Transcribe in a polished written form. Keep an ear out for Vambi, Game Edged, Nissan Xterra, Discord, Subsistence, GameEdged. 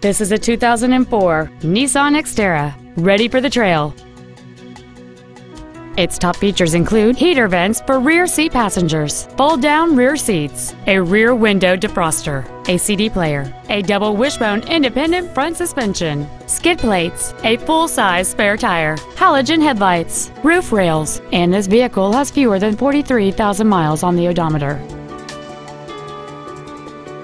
This is a 2004 Nissan Xterra, ready for the trail. Its top features include heater vents for rear seat passengers, fold-down rear seats, a rear window defroster, a CD player, a double wishbone independent front suspension, skid plates, a full-size spare tire, halogen headlights, roof rails, and this vehicle has fewer than 43,000 miles on the odometer.